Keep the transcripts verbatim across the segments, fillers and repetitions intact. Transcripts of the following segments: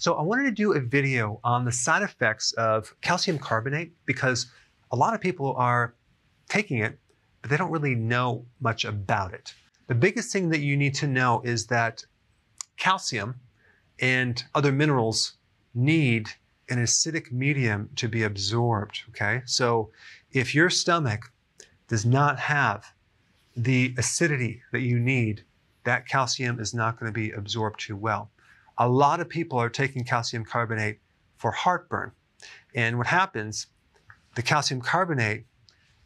So I wanted to do a video on the side effects of calcium carbonate, because a lot of people are taking it, but they don't really know much about it. The biggest thing that you need to know is that calcium and other minerals need an acidic medium to be absorbed, okay? So if your stomach does not have the acidity that you need, that calcium is not going to be absorbed too well. A lot of people are taking calcium carbonate for heartburn. And what happens, the calcium carbonate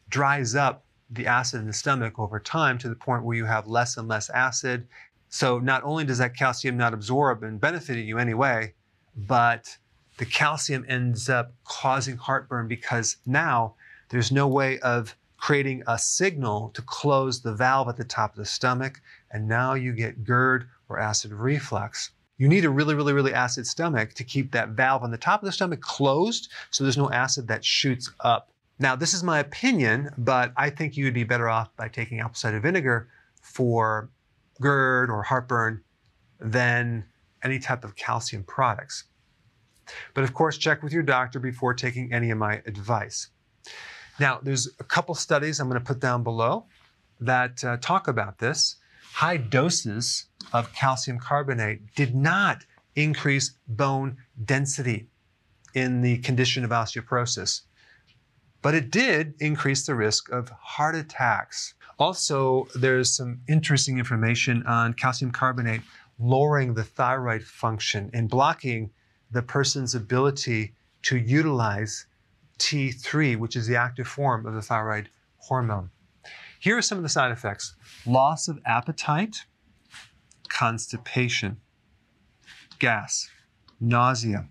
dries up the acid in the stomach over time to the point where you have less and less acid. So not only does that calcium not absorb and benefit you anyway, but the calcium ends up causing heartburn, because now there's no way of creating a signal to close the valve at the top of the stomach, and now you get GERD or acid reflux. You need a really, really, really acid stomach to keep that valve on the top of the stomach closed so there's no acid that shoots up. Now, this is my opinion, but I think you'd be better off by taking apple cider vinegar for GERD or heartburn than any type of calcium products. But of course, check with your doctor before taking any of my advice. Now, there's a couple studies I'm going to put down below that uh, talk about this. High doses of calcium carbonate did not increase bone density in the condition of osteoporosis, but it did increase the risk of heart attacks. Also, there's some interesting information on calcium carbonate lowering the thyroid function and blocking the person's ability to utilize T three, which is the active form of the thyroid hormone. Here are some of the side effects: loss of appetite, constipation, gas, nausea,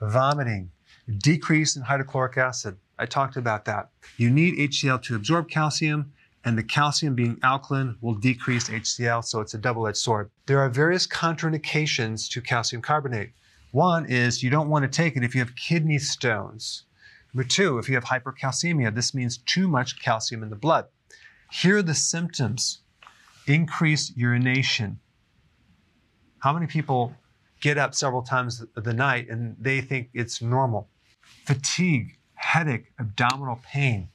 vomiting, decrease in hydrochloric acid. I talked about that. You need H C L to absorb calcium, and the calcium being alkaline will decrease H C L, so it's a double-edged sword. There are various contraindications to calcium carbonate. One is you don't want to take it if you have kidney stones. Number two, if you have hypercalcemia, this means too much calcium in the blood. Here are the symptoms: increased urination. How many people get up several times of the night and they think it's normal? Fatigue, headache, abdominal pain.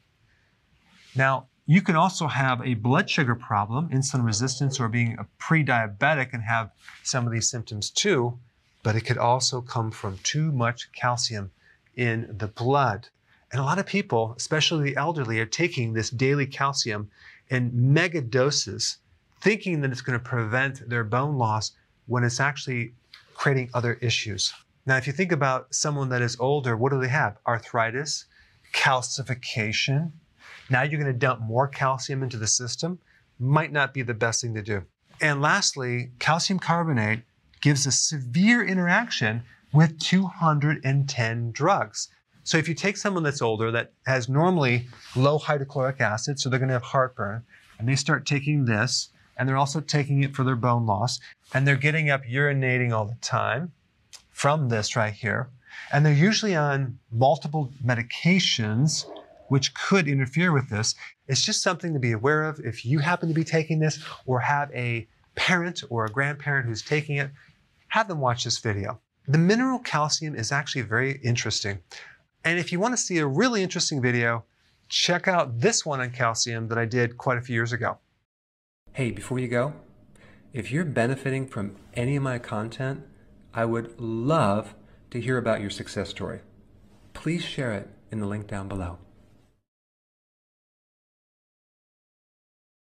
Now, you can also have a blood sugar problem, insulin resistance, or being a pre-diabetic and have some of these symptoms too. But it could also come from too much calcium in the blood. And a lot of people, especially the elderly, are taking this daily calcium in mega doses, thinking that it's going to prevent their bone loss when it's actually creating other issues. Now, if you think about someone that is older, what do they have? Arthritis, calcification. Now you're going to dump more calcium into the system. Might not be the best thing to do. And lastly, calcium carbonate gives a severe interaction with two hundred ten drugs. So if you take someone that's older that has normally low hydrochloric acid, so they're gonna have heartburn, and they start taking this, and they're also taking it for their bone loss, and they're getting up urinating all the time from this right here, and they're usually on multiple medications, which could interfere with this. It's just something to be aware of. If you happen to be taking this or have a parent or a grandparent who's taking it, have them watch this video. The mineral calcium is actually very interesting. And if you want to see a really interesting video, check out this one on calcium that I did quite a few years ago. Hey, before you go, if you're benefiting from any of my content, I would love to hear about your success story. Please share it in the link down below.